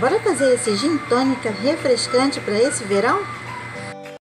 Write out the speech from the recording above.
Bora fazer esse gin tônica refrescante para esse verão?